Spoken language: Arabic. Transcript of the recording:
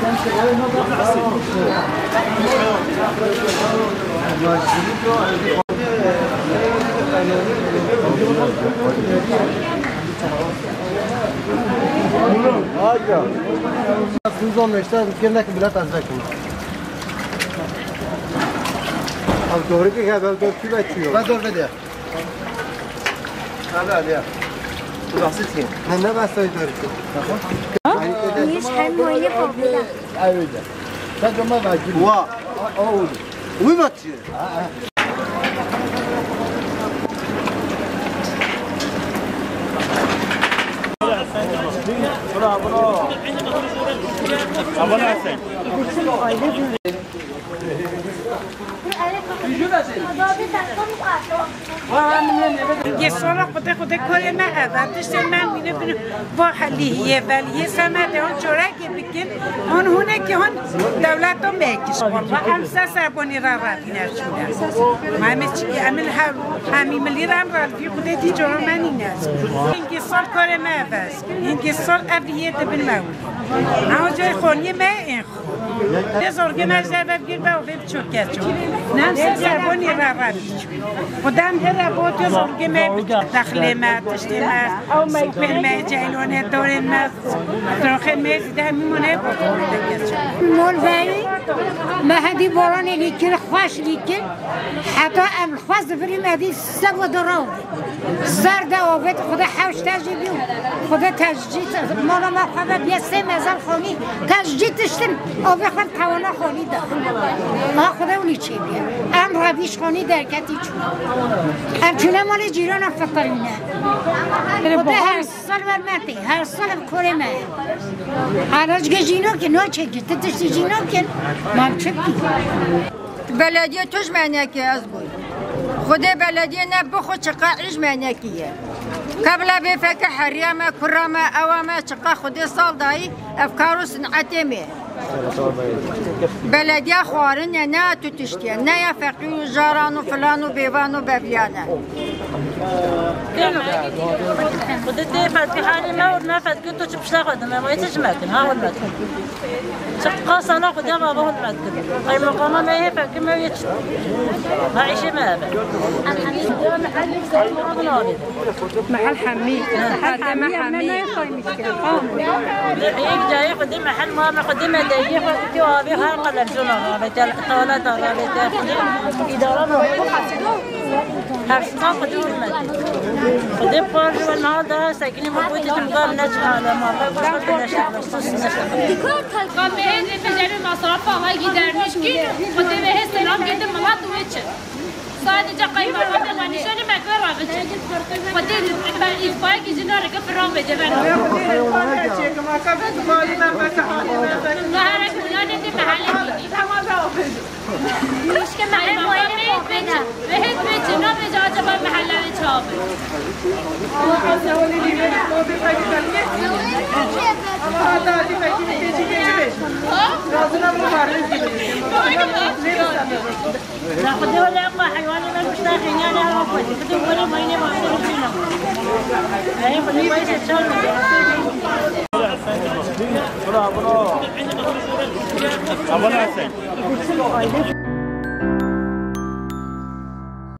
هذا مش حلو هي فوقنا. أيوة ده. ده ما بعجبني. وا. أوه. ويماتشي. يسرق بتاخد كل ما هذا تشتمل من ابن وحليه يبل يسمع ده هون شراك يبكين هون هناك هون دولتهم بيكش والله أمسا سابوني راراتي نرشونا ما مشي عمل حلو عمي ملي رامرال في قدتي جرماني ناس انكسر كل ما بس انكسر أبلية بالمول عوجي خوني ما إنخو نزور جمال زباب جربا وغيب شوكاتو نمسا سابوني راراتي قدام هربوت يزور جمال تخليمات اجتماع سوبر ما جعلونا دورين ما تروخي ميز ده ميمونه مولفاي ما هدي بوراني ليكل خواش ليكل حتى ام خواش فريم هدي سوا دراو زرده وبيت خدا حوش تجيبيو خدا تجيت مالا ما خدا بيسي مازال خوني تجيت اشتم او بخل توانا خوني داخل ما خدا ولي چي بيا ام ربيش خوني دركتي چون ام چونه مال جيران فطرينه خدا هر سال مرمتي هر سال بكوري ما علاج جينو كي نو چيكي تتشتي جينو كي ما بشكي بلدية تجمعناكي أزبوي خدي بلدية نبخو چقا عجمعناكيه قبل بفك حريما كراما أواما چقا خدي صال داي أفكارو سنعتمي بلدية خوارنة نا تتشتي نا يفقيو جارانو فلانو بيوانو بابيانا ودي فاتك حالي ما ورنا فاتك توش بشلا قد ما بغيتش ماكل ها هو الماكل شفت قاصة أنا قد ما بغون ماكل هاي مقامة ما هي فاتك ما يتش ما عيشي ما محل حميد هذا محميد هيك جاي قد محل ماما قد ما دايق قد وابي ها قلب جنوها بتاع طالات ولا بتاع إدارة هفتا قدور مد قديم قارج والنهارده ساكنين موجودين مقام نجحة على مرة قدر نجحة بخصوص نجحة قام بهن فجر المصرفة هاي جدرنش كي قديم هي سلام جدا ملات ويتش صادق قيمة واحدة ما نشان ما كبر بتش قديم الفايق جنار كفر رام بجبل ما كفت مالي ما فتحالي ما فتح نهارك ملاني دي محلي ما بعرف مش كمان بهت بيت نوم جاء جبل محل الشاب. لا خدي ولا أقوى حيوان ما مشتاقين أنا هو خدي خدي ولا ما ينام ولا ينام. هاي خدي ما يشتغل. برا برا. أبغى أسمع.